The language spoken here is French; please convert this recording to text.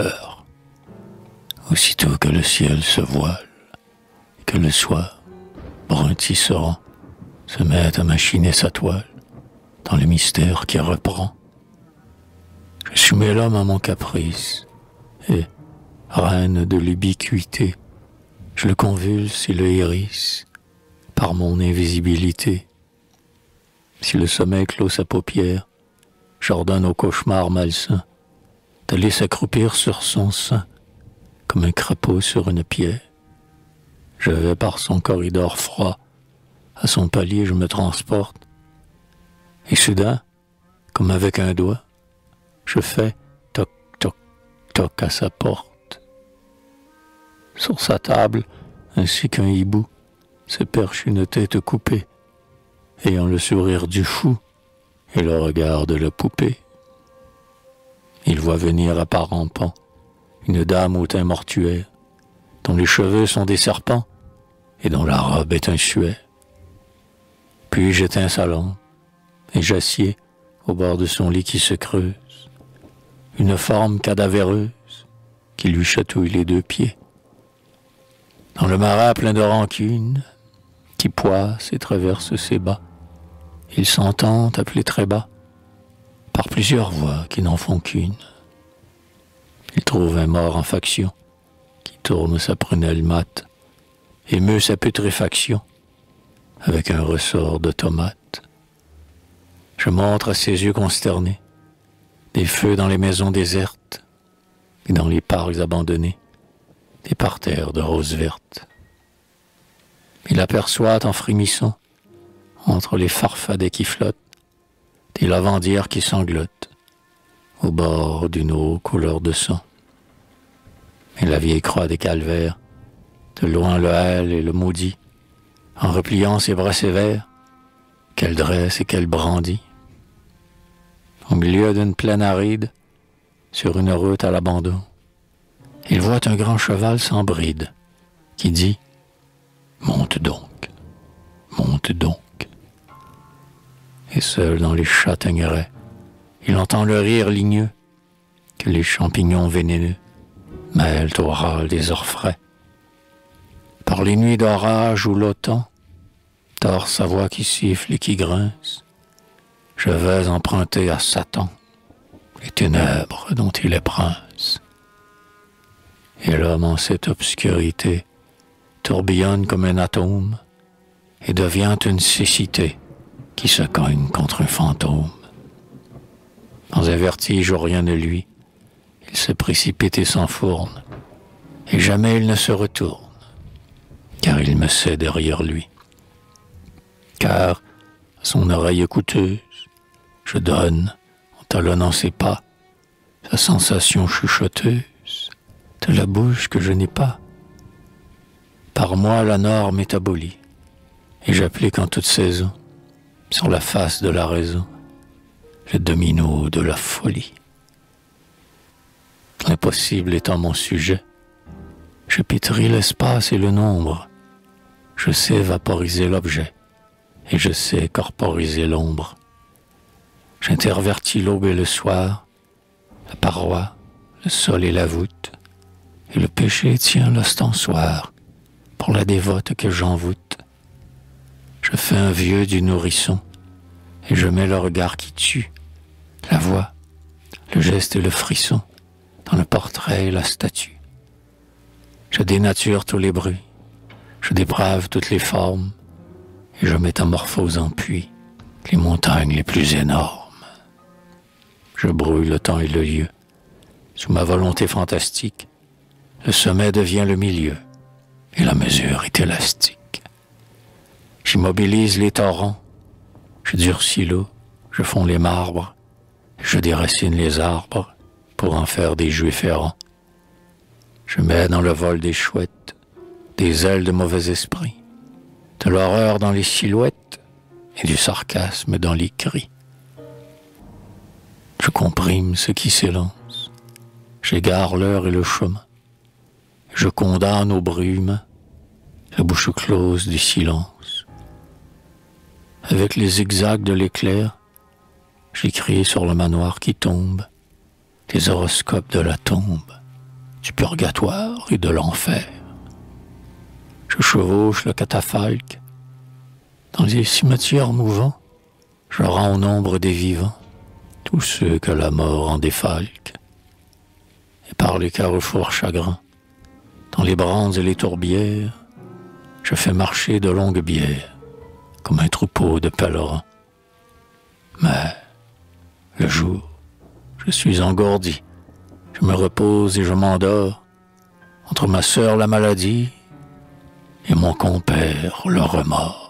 meurt, aussitôt que le ciel se voile, et que le soir, brun tisserand, se met à machiner sa toile, dans le mystère qui reprend. Je soumets l'homme à mon caprice, et, reine de l'ubiquité, je le convulse et le hérisse par mon invisibilité. Si le sommeil clôt sa paupière, j'ordonne au cauchemar malsain d'aller s'accroupir sur son sein comme un crapaud sur une pierre. Je vais par son corridor froid, à son palier je me transporte, et soudain, comme avec un doigt, je fais toc, toc, toc à sa porte. Sur sa table, ainsi qu'un hibou, se perche une tête coupée, ayant le sourire du fou et le regard de la poupée. Il voit venir à pas rampant une dame au teint mortuaire, dont les cheveux sont des serpents et dont la robe est un suaire. Puis j'éteins sa lampe et j'assieds au bord de son lit qui se creuse, une forme cadavéreuse qui lui chatouille les deux pieds. Dans le marais plein de rancune, qui poisse et traverse ses bas, ils s'entendent appeler très bas, par plusieurs voix qui n'en font qu'une. Ils trouvent un mort en faction, qui tourne sa prunelle mate, et meut sa putréfaction, avec un ressort de tomate. Je montre à ses yeux consternés, des feux dans les maisons désertes, et dans les parcs abandonnés, des parterres de roses vertes. Il aperçoit en frémissant, entre les farfadets qui flottent, des lavandières qui sanglotent, au bord d'une eau couleur de sang. Et la vieille croix des calvaires, de loin le hèle et le maudit, en repliant ses bras sévères, qu'elle dresse et qu'elle brandit. Au milieu d'une plaine aride, sur une route à l'abandon, il voit un grand cheval sans bride qui dit « Monte donc, monte donc ». Et seul dans les châtaigneraies, il entend le rire ligneux que les champignons vénéneux mêlent au râle des orfraies. Par les nuits d'orage où l'OTAN tord sa voix qui siffle et qui grince, je vais emprunter à Satan les ténèbres dont il est prince. Et l'homme en cette obscurité tourbillonne comme un atome et devient une cécité qui se cogne contre un fantôme. Dans un vertige où rien ne lui, il se précipite et s'enfourne, et jamais il ne se retourne, car il me sait derrière lui. Car, à son oreille coûteuse, je donne, en talonnant ses pas, sa sensation chuchoteuse, de la bouche que je n'ai pas. Par moi la norme est abolie, et j'applique en toute saison, sur la face de la raison, le domino de la folie. L'impossible étant mon sujet, je pétris l'espace et le nombre, je sais vaporiser l'objet, et je sais corporiser l'ombre. J'intervertis l'aube et le soir, la paroi, le sol et la voûte, et le péché tient l'ostensoir pour la dévote que j'envoûte. Je fais un vieux du nourrisson, et je mets le regard qui tue, la voix, le geste et le frisson, dans le portrait et la statue. Je dénature tous les bruits, je déprave toutes les formes, et je métamorphose en puits les montagnes les plus énormes. Je brûle le temps et le lieu, sous ma volonté fantastique, le sommet devient le milieu, et la mesure est élastique. J'immobilise les torrents, je durcis l'eau, je fonds les marbres, je déracine les arbres pour en faire des jouets ferrants. Je mets dans le vol des chouettes, des ailes de mauvais esprits, de l'horreur dans les silhouettes et du sarcasme dans les cris. Je comprime ce qui s'élance, j'égare l'heure et le chemin. Je condamne aux brumes la bouche close du silence. Avec les zigzags de l'éclair, j'écris sur le manoir qui tombe, les horoscopes de la tombe. du purgatoire et de l'enfer. Je chevauche le catafalque. Dans les cimetières mouvants, je rends au nombre des vivants tous ceux que la mort en défalque. Et par les carrefours chagrins, dans les brandes et les tourbières, je fais marcher de longues bières comme un troupeau de pèlerins. Mais le jour, je suis engourdi, je me repose et je m'endors entre ma sœur la maladie et mon compère le remords.